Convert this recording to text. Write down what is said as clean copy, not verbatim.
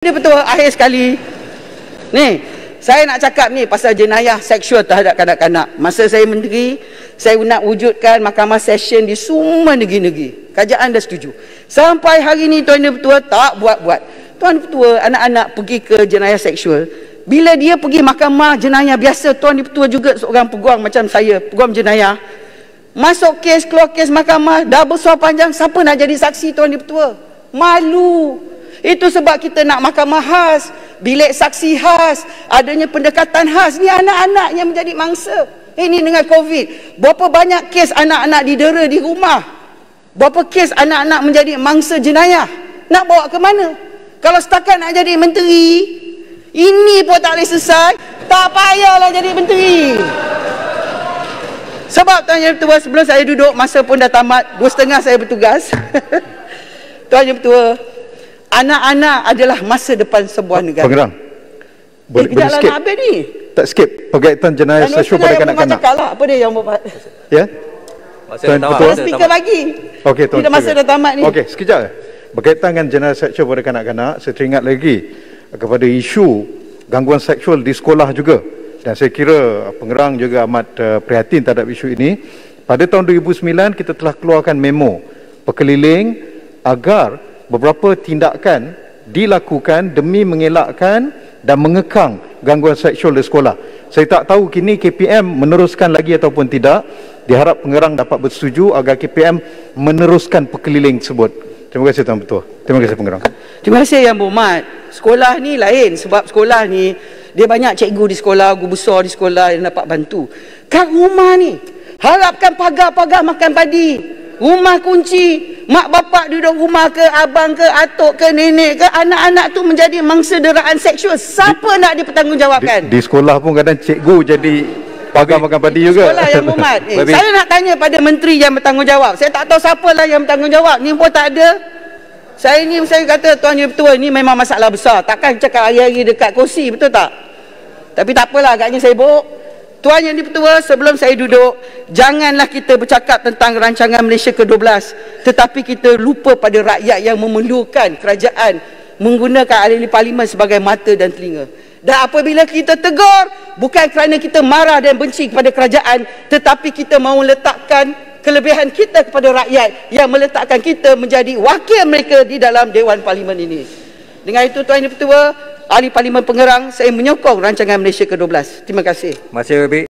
Dia betul akhir sekali ni, saya nak cakap ni pasal jenayah seksual terhadap kanak-kanak. Masa saya menteri, saya nak wujudkan mahkamah session di semua negeri-negeri. Kerajaan dah setuju. Sampai hari ni Tuan Ketua tak buat-buat. Tuan Ketua, anak-anak pergi ke jenayah seksual. Bila dia pergi mahkamah jenayah biasa, Tuan Ketua juga seorang peguam macam saya, peguam jenayah. Masuk kes, keluar kes mahkamah, dah besar panjang, siapa nak jadi saksi Tuan Ketua? Malu. Itu sebab kita nak mahkamah khas, bilik saksi khas, adanya pendekatan khas. Ni anak-anak yang menjadi mangsa. Ini dengan COVID. Berapa banyak kes anak-anak didera di rumah? Berapa kes anak-anak menjadi mangsa jenayah? Nak bawa ke mana? Kalau setakat nak jadi menteri, ini pun tak boleh selesai, tak payahlah jadi menteri. Sebab Tuan Yang Bertugas, sebelum saya duduk, masa pun dah tamat, 2.5 saya bertugas. Tuan Yang Bertugas, anak-anak adalah masa depan sebuah negara. Pengerang, boleh skip? Tak skip. Berkaitan jenayah seksual pada kanak-kanak. Apa dia yang buat? Ya? Masa dah tamat. Speaker lagi. Okey, Tuan. Tidak, masa dah tamat ni. Okey, sekejap. Berkaitan dengan jenayah seksual pada kanak-kanak, saya teringat lagi kepada isu gangguan seksual di sekolah juga. Dan saya kira Pengerang juga amat prihatin terhadap isu ini. Pada tahun 2009, kita telah keluarkan memo berkeliling agar beberapa tindakan dilakukan demi mengelakkan dan mengekang gangguan seksual di sekolah. Saya tak tahu kini KPM meneruskan lagi ataupun tidak. Diharap Pengerang dapat bersetuju agar KPM meneruskan perkeliling tersebut. Terima kasih Tuan Ketua. Terima kasih Pengerang. Terima kasih Yang Berhormat. Sekolah ni lain, sebab sekolah ni dia banyak cikgu di sekolah, guru besar di sekolah yang dapat bantu. Kat rumah ni, harapkan pagar-pagar makan padi. Rumah kunci, mak bapak duduk rumah ke, abang ke, atuk ke, nenek ke, anak-anak tu menjadi mangsa deraan seksual. Siapa nak dipertanggungjawabkan? Di sekolah pun kadang cikgu jadi pagar makan padi juga. Sekolah Yang Berhormat. Saya nak tanya pada menteri yang bertanggungjawab. Saya tak tahu siapa lah yang bertanggungjawab. Ni pun tak ada. Saya kata Tuan Yang Bertuan, ni memang masalah besar. Takkan cakap hari-hari dekat kursi, betul tak? Tapi tak apalah, agaknya saya bohong. Tuan Yang Bertugas, sebelum saya duduk, janganlah kita bercakap tentang rancangan Malaysia ke-12, tetapi kita lupa pada rakyat yang memerlukan kerajaan menggunakan ahli parlimen sebagai mata dan telinga. Dan apabila kita tegur, bukan kerana kita marah dan benci kepada kerajaan, tetapi kita mahu letakkan kelebihan kita kepada rakyat yang meletakkan kita menjadi wakil mereka di dalam Dewan Parlimen ini. Dengan itu Tuan Yang Bertugas, Ahli Parlimen Pengerang, saya menyokong rancangan Malaysia ke-12. Terima kasih. Terima kasih.